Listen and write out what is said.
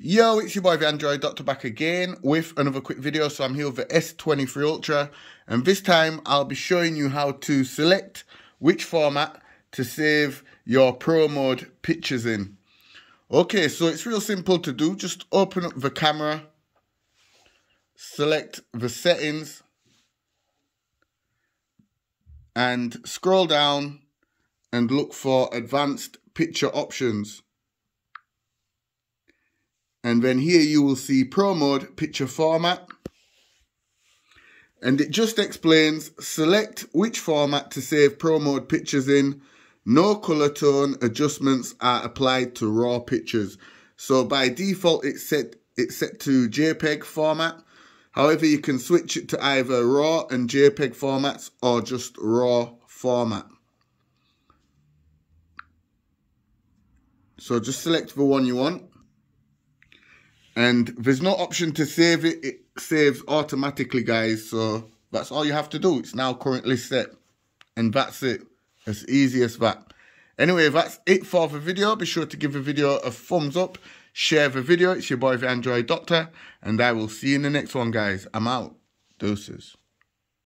Yo, it's your boy, the Android Doctor, back again with another quick video. So I'm here with the S23 Ultra, and this time I'll be showing you how to select which format to save your Pro Mode pictures in. Okay, so it's real simple to do. Just open up the camera, select the settings, and scroll down and look for advanced picture options. And then here you will see Pro Mode picture format. And it just explains, select which format to save Pro Mode pictures in. No color tone adjustments are applied to RAW pictures. So by default, it's set to JPEG format. However, you can switch it to either RAW and JPEG formats or just RAW format. So just select the one you want. And there's no option to save it, it saves automatically, guys. So that's all you have to do. It's now currently set. And that's it. As easy as that. Anyway, that's it for the video. Be sure to give the video a thumbs up. Share the video. It's your boy, the Android Doctor. And I will see you in the next one, guys. I'm out. Deuces.